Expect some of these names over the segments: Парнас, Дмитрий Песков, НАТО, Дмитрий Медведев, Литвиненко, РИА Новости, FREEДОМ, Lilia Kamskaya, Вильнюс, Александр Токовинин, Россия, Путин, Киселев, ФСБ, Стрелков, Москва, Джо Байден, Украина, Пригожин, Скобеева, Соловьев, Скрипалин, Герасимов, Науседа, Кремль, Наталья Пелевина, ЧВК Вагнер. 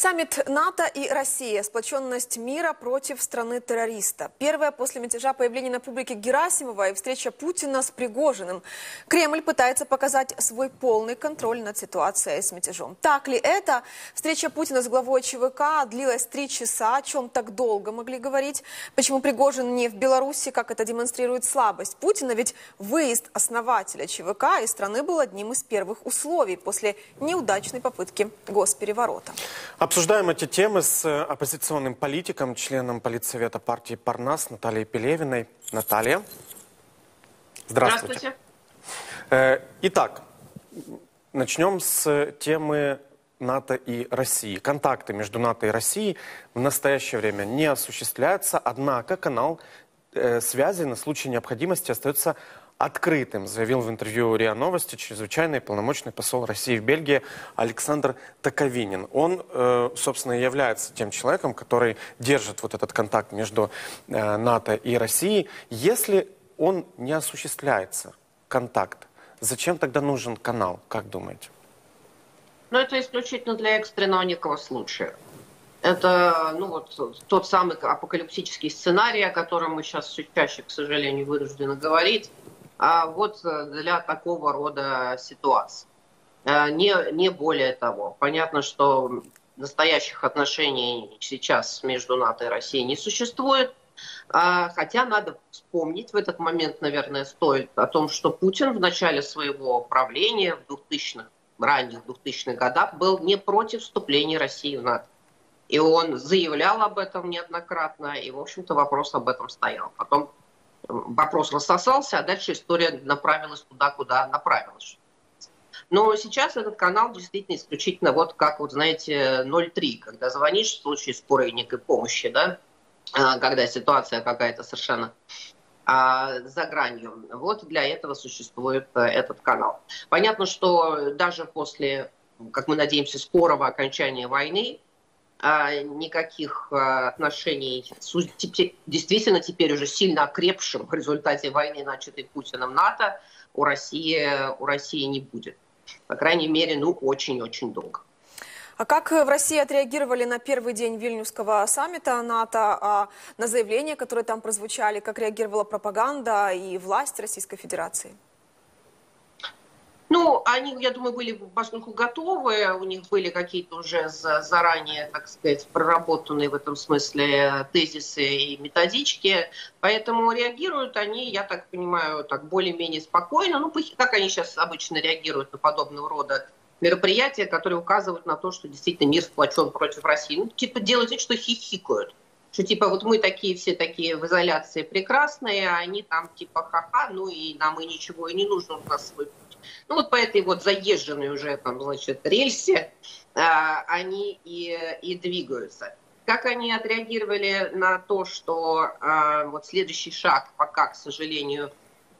Саммит НАТО и Россия. Сплоченность мира против страны-террориста. Первая после мятежа появление на публике Герасимова и встреча Путина с Пригожиным. Кремль пытается показать свой полный контроль над ситуацией с мятежом. Так ли это? Встреча Путина с главой ЧВК длилась 3 часа. О чем так долго могли говорить? Почему Пригожин не в Беларуси? Как это демонстрирует слабость Путина? Ведь выезд основателя ЧВК из страны был одним из первых условий после неудачной попытки госпереворота. Обсуждаем эти темы с оппозиционным политиком, членом политсовета партии «Парнас» Натальей Пелевиной. Наталья, здравствуйте. Здравствуйте. Итак, начнем с темы НАТО и России. Контакты между НАТО и Россией в настоящее время не осуществляются, однако канал связи на случай необходимости остается открытым, заявил в интервью РИА Новости чрезвычайный полномочный посол России в Бельгии Александр Токовинин. Он, собственно, и является тем человеком, который держит вот этот контакт между НАТО и Россией. Если он не осуществляется, контакт, зачем тогда нужен канал, как думаете? Ну, это исключительно для экстренного некого случая. Это тот самый апокалиптический сценарий, о котором мы сейчас все чаще, к сожалению, вынуждены говорить. А вот для такого рода ситуаций. Не более того. Понятно, что настоящих отношений сейчас между НАТО и Россией не существует. Хотя надо вспомнить в этот момент, наверное, стоит о том, что Путин в начале своего правления, в ранних 2000-х годах, был не против вступления России в НАТО. И он заявлял об этом неоднократно, и, в общем-то, вопрос об этом стоял. Потом вопрос рассосался, а дальше история направилась туда, куда направилась. Но сейчас этот канал действительно исключительно как, знаете, 03, когда звонишь в случае скорой некой помощи, да, когда ситуация какая-то совершенно за гранью. Вот для этого существует этот канал. Понятно, что даже после, как мы надеемся, скорого окончания войны, никаких отношений с действительно теперь уже сильно окрепшим в результате войны, начатой Путиным, НАТО у России не будет. По крайней мере, очень-очень долго. А как в России отреагировали на первый день Вильнюсского саммита НАТО, на заявления, которые там прозвучали, как реагировала пропаганда и власть Российской Федерации? Ну, они, я думаю, были поскольку готовы, у них были какие-то уже заранее, так сказать, проработанные в этом смысле тезисы и методички, поэтому реагируют они, я так понимаю, так более-менее спокойно, ну, как они сейчас обычно реагируют на подобного рода мероприятия, которые указывают на то, что действительно мир сплочен против России, ну, типа делают вид, что хихикают. Что типа вот мы такие все такие в изоляции прекрасные, а они там типа ха-ха, ну и нам и ничего и не нужно, у нас свой путь. Ну вот по этой заезженной уже там, значит, рельсе они и двигаются. Как они отреагировали на то, что следующий шаг, пока, к сожалению,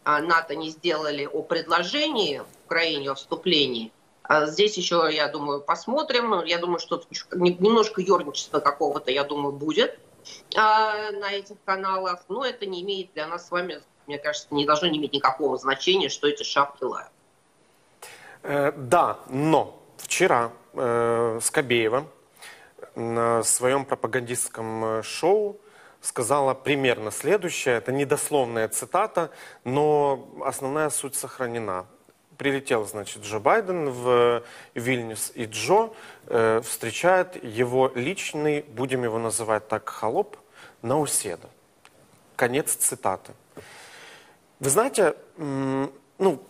НАТО не сделали о предложении Украине о вступлении? Здесь еще, я думаю, посмотрим. Я думаю, что немножко ерничества какого-то, я думаю, будет на этих каналах. Но это не имеет для нас с вами, мне кажется, не должно иметь никакого значения, что эти шапки лают. Да, но вчера Скобеева на своем пропагандистском шоу сказала примерно следующее. Это недословная цитата, но основная суть сохранена. Прилетел, значит, Джо Байден в Вильнюс, и Джо встречает его личный, будем его называть так, холоп, Науседа. Конец цитаты. Вы знаете,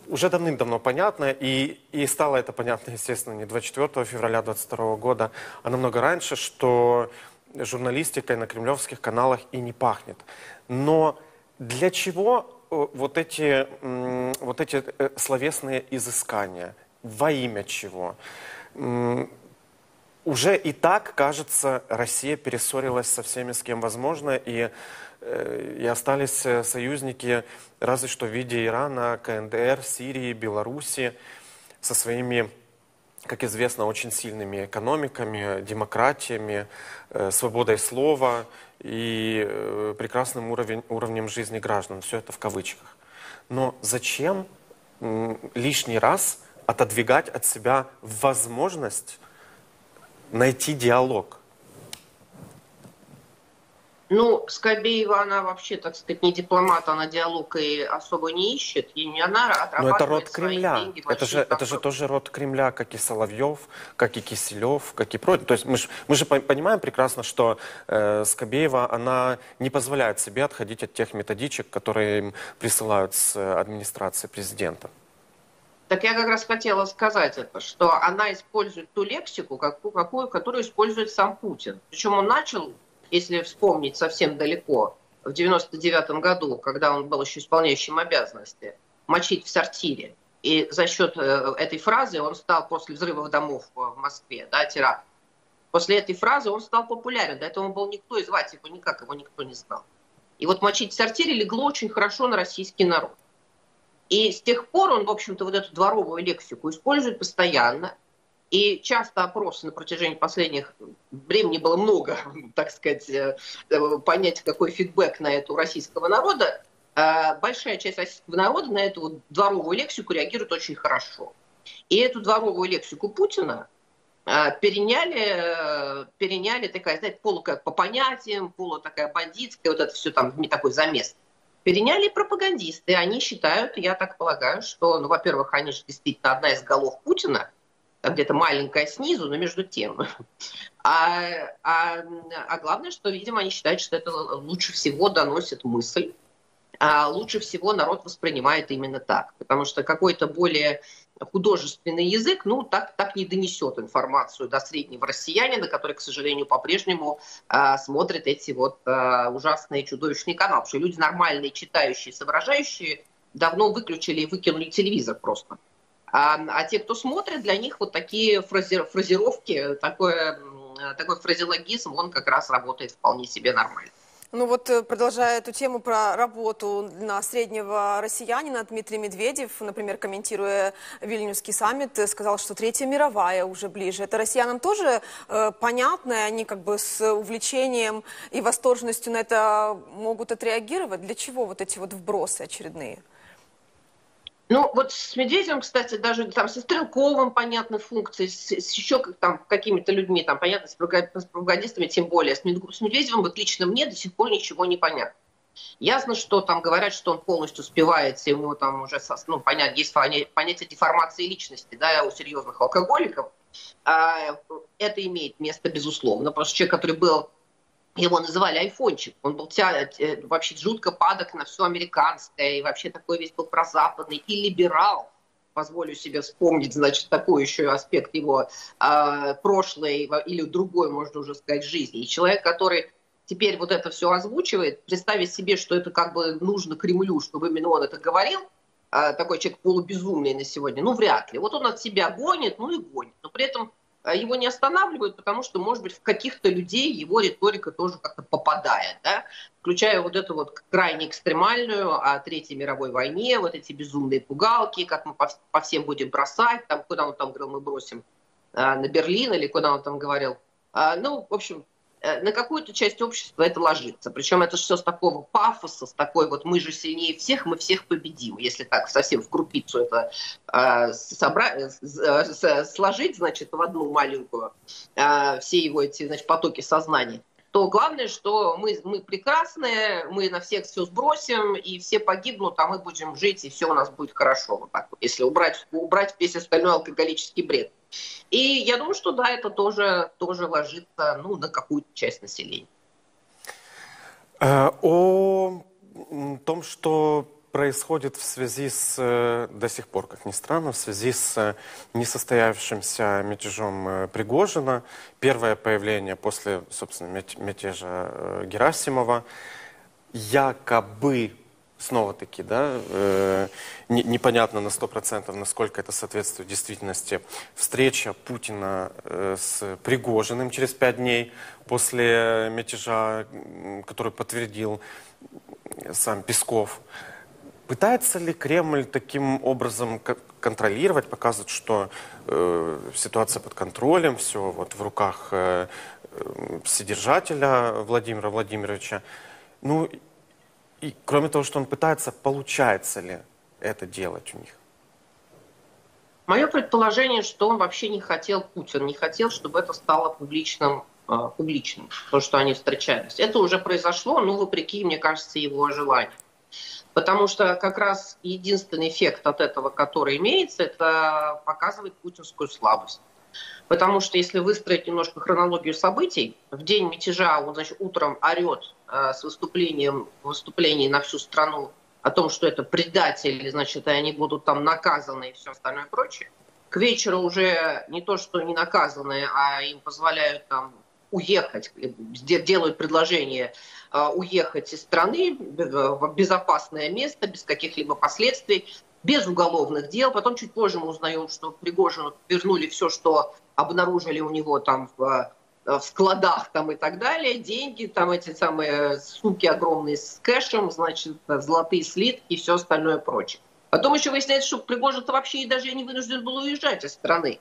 уже давным-давно понятно, и стало это понятно, естественно, не 24 февраля 2022 года, а намного раньше, что журналистикой на кремлевских каналах и не пахнет. Но для чего вот эти словесные изыскания? Во имя чего? Уже и так, кажется, Россия перессорилась со всеми, с кем возможно, и остались союзники разве что в виде Ирана, КНДР, Сирии, Беларуси со своими, как известно, очень сильными экономиками, демократиями, свободой слова и прекрасным уровнем жизни граждан. Все это в кавычках. Но зачем лишний раз отодвигать от себя возможность найти диалог? Ну, Скобеева, она вообще, так сказать, не дипломат, она диалог и особо не ищет. И не она отрабатывает. Но это род Кремля. Деньги, это же тоже род Кремля, как и Соловьев, как и Киселев, как и прочее. То есть мы же понимаем прекрасно, что Скобеева, она не позволяет себе отходить от тех методичек, которые им присылают с администрации президента. Так я как раз хотела сказать это, что она использует ту лексику, которую использует сам Путин. Причем он начал... Если вспомнить совсем далеко, в 99-м году, когда он был еще исполняющим обязанности, мочить в сортире. И за счет этой фразы он стал, после взрывов домов в Москве, да, теракт, после этой фразы он стал популярен. До этого он был никто, и звать его никак, его никто не знал. И вот мочить в сортире легло очень хорошо на российский народ. И с тех пор он, в общем-то, вот эту дворовую лексику использует постоянно. И часто опросы на протяжении последних времени было много, так сказать, понять, какой фидбэк на это у российского народа. Большая часть российского народа на эту вот дворовую лексику реагирует очень хорошо. И эту дворовую лексику Путина переняли такая, знаете, полукая по понятиям, полу такая бандитская, вот это все там не такой замес. Переняли пропагандисты. Они считают, я так полагаю, что, ну, во-первых, они же действительно одна из голов Путина, где-то маленькая снизу, но между тем. А главное, что, видимо, они считают, что это лучше всего доносит мысль, лучше всего народ воспринимает именно так. Потому что какой-то более художественный язык, ну, так не донесет информацию до среднего россиянина, который, к сожалению, по-прежнему смотрит эти вот ужасные чудовищные каналы. Потому что люди нормальные, читающие, соображающие, давно выключили и выкинули телевизор просто. А те, кто смотрит, для них вот такие фразировки, такой фразеологизм, он как раз работает вполне себе нормально. Ну вот, продолжая эту тему про работу на среднего россиянина, Дмитрий Медведев, например, комментируя Вильнюсский саммит, сказал, что Третья мировая уже ближе. Это россиянам тоже понятно, и они как бы с увлечением и восторженностью на это могут отреагировать. Для чего вот эти вот вбросы очередные? Ну, вот с Медведевым, кстати, даже там со Стрелковым понятны функции, с еще там какими-то людьми, там, понятно, с пропагандистами, тем более. С Медведевым, вот лично мне до сих пор ничего не понятно. Ясно, что там говорят, что он полностью успевается, и у него там уже, ну, понятно, есть понятие деформации личности, да, у серьезных алкоголиков. Это имеет место, безусловно, потому что человек, который был, его называли айфончик, он был вообще жутко падок на все американское, и вообще такой весь был прозападный, и либерал, позволю себе вспомнить, значит, такой еще аспект его прошлой или другой, можно уже сказать, жизни. И человек, который теперь вот это все озвучивает, представить себе, что это как бы нужно Кремлю, чтобы именно он это говорил, такой человек полубезумный на сегодня, ну вряд ли. Вот он от себя гонит, ну и гонит, но при этом... Его не останавливают, потому что, может быть, в каких-то людей его риторика тоже как-то попадает, да? Включая вот эту вот крайне экстремальную о Третьей мировой войне, вот эти безумные пугалки, как мы по всем будем бросать, там, куда он там говорил, мы бросим на Берлин, или куда он там говорил. Ну, в общем, на какую-то часть общества это ложится. Причем это все с такого пафоса, с такой вот «мы же сильнее всех, мы всех победим». Если так совсем в крупицу это сложить, значит, в одну маленькую все его эти, значит, потоки сознания, то главное, что мы прекрасные, мы на всех все сбросим, и все погибнут, а мы будем жить, и все у нас будет хорошо. Вот так, если убрать весь остальной алкоголический бред. И я думаю, что да, это тоже ложится, ну, на какую-то часть населения. О том, что происходит в связи с, до сих пор, как ни странно, в связи с несостоявшимся мятежом Пригожина, первое появление после, собственно, мятежа Герасимова, якобы... Снова-таки, да, непонятно на 100%, насколько это соответствует действительности. Встреча Путина с Пригожиным через 5 дней после мятежа, который подтвердил сам Песков. Пытается ли Кремль таким образом контролировать, показывать, что ситуация под контролем, все вот в руках вседержателя Владимира Владимировича? Ну, и кроме того, что он пытается, получается ли это делать у них? Мое предположение, что он вообще не хотел, Путин не хотел, чтобы это стало публичным, то, что они встречались. Это уже произошло, ну, вопреки, мне кажется, его желанию. Потому что как раз единственный эффект от этого, который имеется, это показывает путинскую слабость. Потому что если выстроить немножко хронологию событий, в день мятежа он, значит, утром орет с выступлением на всю страну о том, что это предатели, значит, и они будут там наказаны и все остальное прочее. К вечеру уже не то, что не наказаны, а им позволяют там уехать, делают предложение уехать из страны в безопасное место, без каких-либо последствий, без уголовных дел. Потом чуть позже мы узнаем, что Пригожину вернули все, что обнаружили у него там в складах там и так далее, деньги, там эти самые сумки огромные с кэшем, значит, золотые слитки и все остальное прочее. Потом еще выясняется, что Пригожин-то вообще даже не вынужден был уезжать из страны.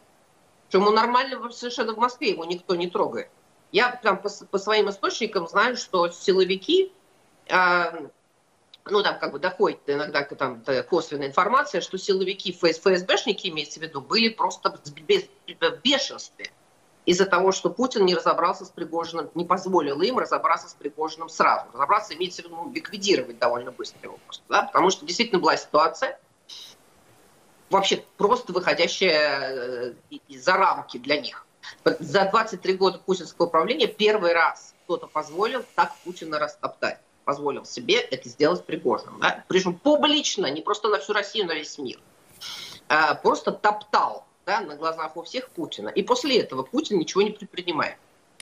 Что ему нормально совершенно в Москве, его никто не трогает. Я там по своим источникам знаю, что силовики, ну там как бы доходит иногда там косвенная информация, что силовики, ФСБшники, имеется в виду, были просто в бешенстве из-за того, что Путин не разобрался с Пригожиным, не позволил им разобраться с Пригожиным сразу. Разобраться, имеется в виду, ликвидировать довольно быстро его просто, да? Потому что действительно была ситуация, вообще просто выходящая за рамки для них. За 23 года путинского управления первый раз кто-то позволил так Путина растоптать. Позволил себе это сделать Пригожиным. Да? Причем публично, не просто на всю Россию, на весь мир. Просто топтал, да, на глазах у всех Путина. И после этого Путин ничего не предпринимает.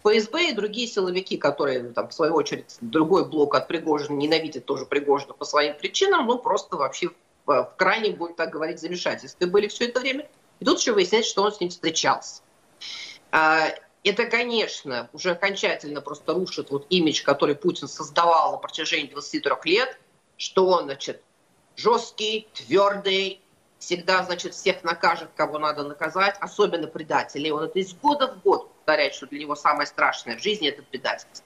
ФСБ и другие силовики, которые, там, в свою очередь, другой блок от Пригожина, ненавидят тоже Пригожина по своим причинам, ну просто вообще в крайнем, будем так говорить, замешательстве были все это время. И тут еще выясняется, что он с ним встречался. Это, конечно, уже окончательно просто рушит вот имидж, который Путин создавал на протяжении 23 лет, что он, значит, жесткий, твердый, всегда, значит, всех накажет, кого надо наказать, особенно предателей. Он это из года в год повторяет, что для него самое страшное в жизни – это предательство.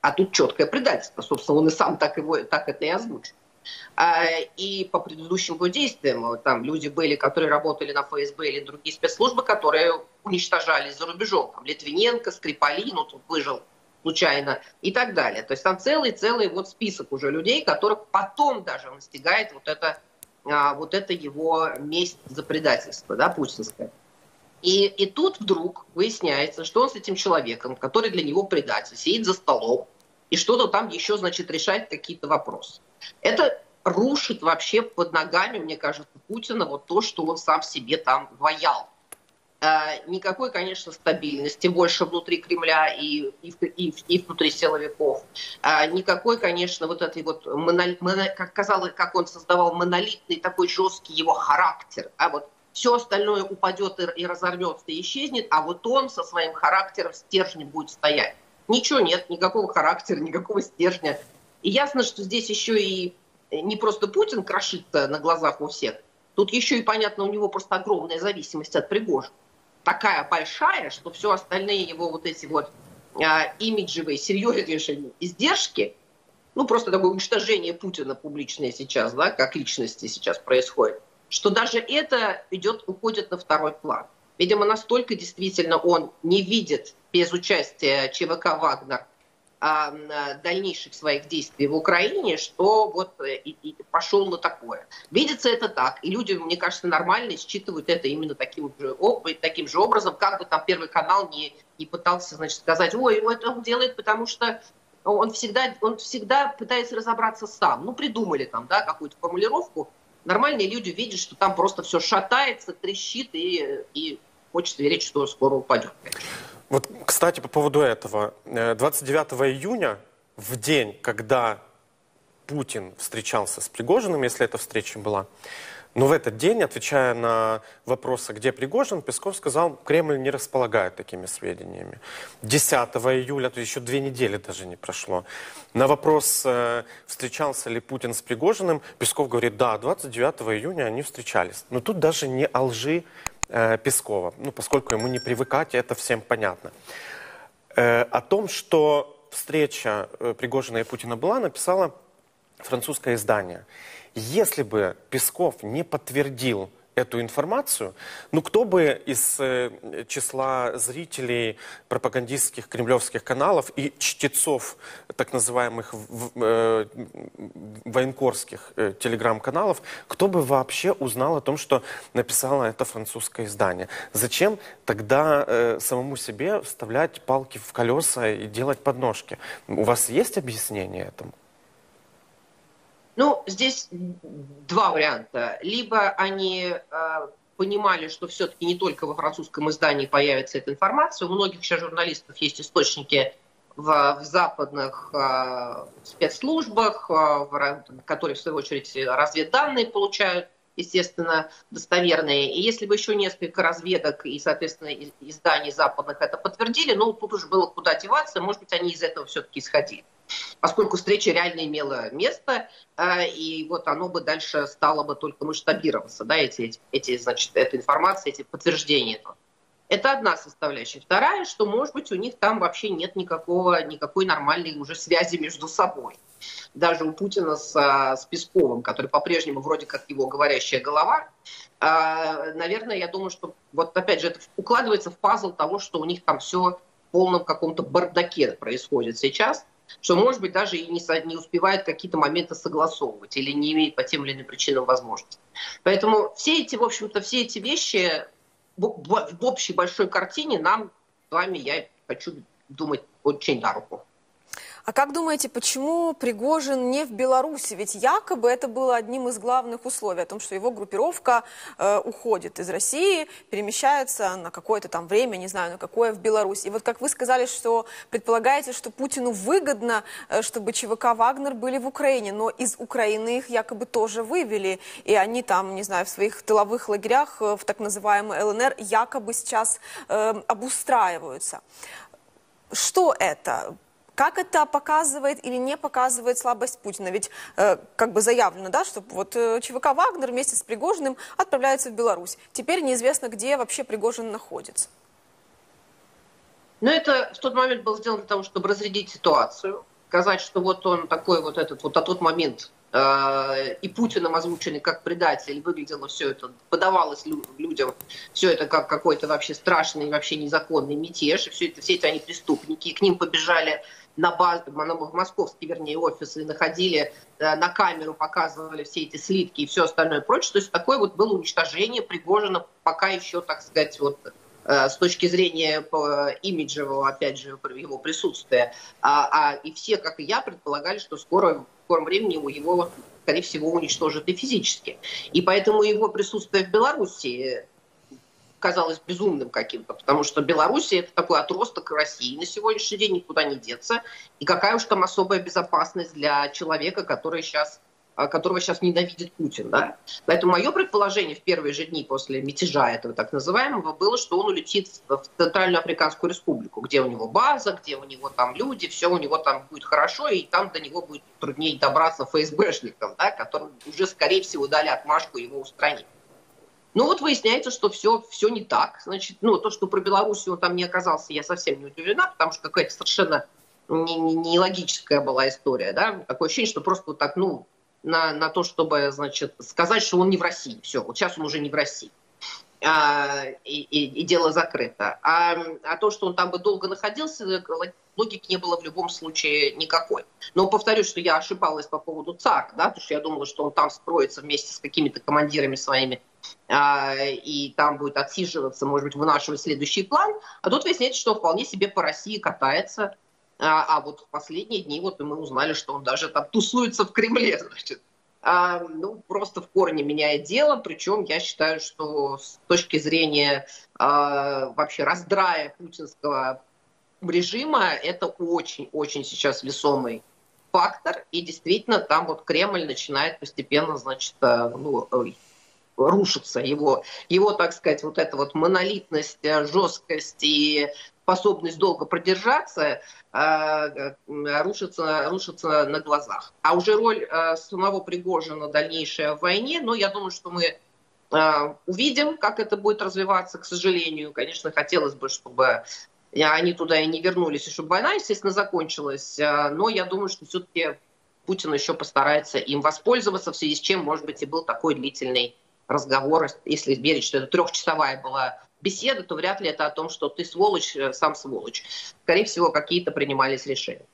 А тут четкое предательство, собственно, он и сам так это и озвучил. И по предыдущим его действиям там люди были, которые работали на ФСБ или другие спецслужбы, которые уничтожались за рубежом. Там Литвиненко, Скрипалин, он тут выжил случайно и так далее. То есть там целый вот список уже людей, которых потом даже настигает вот это его месть за предательство, да, путинское. И тут вдруг выясняется, что он с этим человеком, который для него предатель, сидит за столом и что-то там еще, значит, решает какие-то вопросы. Это рушит вообще под ногами, мне кажется, Путина вот то, что он сам себе там ваял. Никакой, конечно, стабильности больше внутри Кремля и внутри силовиков. Никакой, конечно, вот этой вот, как он создавал монолитный такой жесткий его характер. А вот все остальное упадет и разорвется, и исчезнет, а вот он со своим характером стержнем будет стоять. Ничего нет, никакого характера, никакого стержня. И ясно, что здесь еще и не просто Путин крошится на глазах у всех. Тут еще и, понятно, у него просто огромная зависимость от Пригожина. Такая большая, что все остальные его вот эти вот имиджевые, серьезные издержки, ну просто такое уничтожение Путина публичное сейчас, да, как личности сейчас происходит, что даже это уходит на второй план. Видимо, настолько действительно он не видит без участия ЧВК «Вагнер» дальнейших своих действий в Украине, что вот и пошел на такое. Видится это так, и люди, мне кажется, нормально считывают это именно таким же образом, как бы там Первый канал не пытался, значит, сказать, ой, это он делает, потому что он всегда пытается разобраться сам. Ну, придумали там, да, какую-то формулировку. Нормальные люди видят, что там просто все шатается, трещит, и хочется верить, что скоро упадет. Вот, кстати, по поводу этого. 29 июня, в день, когда Путин встречался с Пригожиным, если эта встреча была, но в этот день, отвечая на вопросы, где Пригожин, Песков сказал, Кремль не располагает такими сведениями. 10 июля, то еще 2 недели даже не прошло, на вопрос, встречался ли Путин с Пригожиным, Песков говорит, да, 29 июня они встречались. Но тут даже не о лжи Пескова, ну, поскольку ему не привыкать, это всем понятно. О том, что встреча Пригожина и Путина была, написало французское издание. Если бы Песков не подтвердил эту информацию, ну кто бы из числа зрителей пропагандистских кремлевских каналов и чтецов так называемых военкорских телеграм-каналов, кто бы вообще узнал о том, что написало это французское издание? Зачем тогда самому себе вставлять палки в колеса и делать подножки? У вас есть объяснение этому? Ну, здесь два варианта. Либо они понимали, что все-таки не только во французском издании появится эта информация. У многих сейчас журналистов есть источники в западных спецслужбах, которые, в свою очередь, разведданные получают, естественно, достоверные. И если бы еще несколько разведок и, соответственно, изданий западных это подтвердили, ну, тут уже было куда деваться, может быть, они из этого все-таки исходили. Поскольку встреча реально имела место, и вот оно бы дальше стало бы только масштабироваться, да, эта информация, эти подтверждения. Это одна составляющая. Вторая, что, может быть, у них там вообще нет никакой нормальной уже связи между собой. Даже у Путина с Песковым, который по-прежнему вроде как его говорящая голова, наверное, я думаю, что вот опять же это укладывается в пазл того, что у них там все в полном каком-то бардаке происходит сейчас, что, может быть, даже и не успевает какие-то моменты согласовывать или не имеет по тем или иным причинам возможности. Поэтому в общем-то, все эти вещи в общей большой картине нам с вами, я хочу думать, очень на руку. А как думаете, почему Пригожин не в Беларуси? Ведь якобы это было одним из главных условий, о том, что его группировка уходит из России, перемещается на какое-то там время, не знаю, на какое, в Беларусь. И вот как вы сказали, что предполагаете, что Путину выгодно, чтобы ЧВК «Вагнер» были в Украине, но из Украины их якобы тоже вывели, и они там, не знаю, в своих тыловых лагерях, в так называемой ЛНР, якобы сейчас обустраиваются. Что это? Как это показывает или не показывает слабость Путина? Ведь как бы заявлено, да, что вот ЧВК «Вагнер» вместе с Пригожиным отправляется в Беларусь. Теперь неизвестно, где вообще Пригожин находится. Но это в тот момент было сделано для того, чтобы разрядить ситуацию. Сказать, что вот он такой вот этот, вот на тот момент и Путиным озвученный как предатель, выглядело все это, подавалось людям все это как какой-то вообще страшный, вообще незаконный мятеж. И все эти они преступники, и к ним побежали в московский, вернее, офис, и находили на камеру, показывали все эти слитки и все остальное прочее. То есть такое вот было уничтожение Пригожина пока еще, так сказать, вот с точки зрения имиджевого, опять же, его присутствия. И все, как и я, предполагали, что в скором времени его, скорее всего, уничтожат и физически. И поэтому его присутствие в Беларуси казалось безумным каким-то, потому что Беларусь — это такой отросток России на сегодняшний день, никуда не деться. И какая уж там особая безопасность для человека, которого сейчас ненавидит Путин. Да? Поэтому мое предположение в первые же дни после мятежа этого так называемого было, что он улетит в Центральную Африканскую Республику, где у него база, где у него там люди, все у него там будет хорошо, и там до него будет труднее добраться ФСБшникам, да, которым уже, скорее всего, дали отмашку его устранить. Но вот выясняется, что все не так. Значит, ну, то, что про Белоруссию он там не оказался, я совсем не удивлена, потому что какая-то совершенно нелогическая была история. Да? Такое ощущение, что просто вот так, ну, на то, чтобы, значит, сказать, что он не в России. Все, вот сейчас он уже не в России. И дело закрыто. А то, что он там бы долго находился, логики не было в любом случае никакой. Но повторюсь, что я ошибалась по поводу ЦАК, да, потому что я думала, что он там скроется вместе с какими-то командирами своими, и там будет отсиживаться, может быть, вынашивать следующий план. А тут выясняется, что он вполне себе по России катается. А вот в последние дни вот мы узнали, что он даже там тусуется в Кремле, значит. Ну, просто в корне меняет дело. Причем я считаю, что с точки зрения вообще раздрая путинского режима, это очень-очень сейчас весомый фактор. И действительно, там вот Кремль начинает постепенно, значит, рушится. Его, так сказать, вот эта вот монолитность, жесткость и способность долго продержаться рушится на глазах. А уже роль самого Пригожина дальнейшая в войне, но я думаю, что мы увидим, как это будет развиваться, к сожалению. Конечно, хотелось бы, чтобы они туда и не вернулись, и чтобы война, естественно, закончилась. Но я думаю, что все-таки Путин еще постарается им воспользоваться, в связи с чем, может быть, и был такой длительный разговор, если верить, что это трехчасовая была беседа, то вряд ли это о том, что ты сволочь, сам сволочь. Скорее всего, какие-то принимались решения.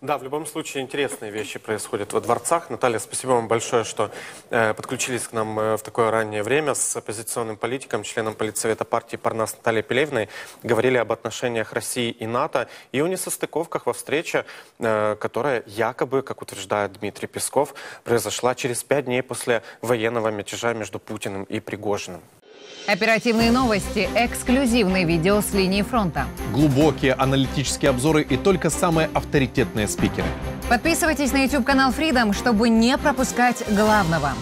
Да, в любом случае интересные вещи происходят во дворцах. Наталья, спасибо вам большое, что подключились к нам в такое раннее время с оппозиционным политиком, членом политсовета партии «Парнас» Натальей Пелевиной. Говорили об отношениях России и НАТО и о несостыковках во встрече, которая якобы, как утверждает Дмитрий Песков, произошла через 5 дней после военного мятежа между Путиным и Пригожиным. Оперативные новости, эксклюзивные видео с линии фронта. Глубокие аналитические обзоры и только самые авторитетные спикеры. Подписывайтесь на YouTube-канал Freedom, чтобы не пропускать главного.